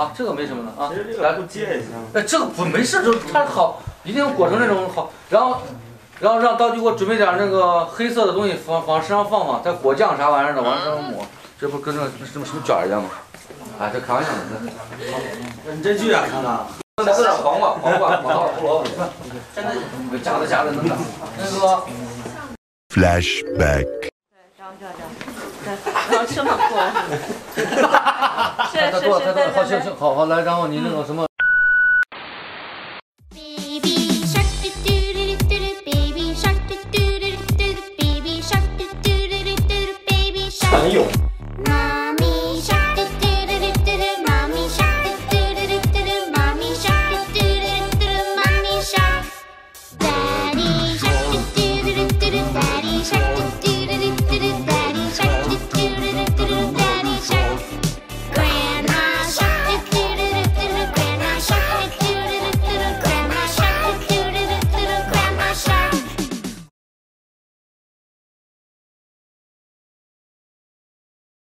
啊，这个没什么的啊。其实这个不接一下。哎，这个不没事，就它好，一定裹成那种好，然后让道具给我准备点那个黑色的东西，往身上放，再果酱啥玩意儿的往身上抹，这不跟这么卷一样吗？哎，这开玩笑的。你真去啊，看看。 吃点黄瓜，胡萝卜，真的夹的能打。那个 ，flashback。对，然后吃嘛过。是。好，来，然后你那个什么。很有。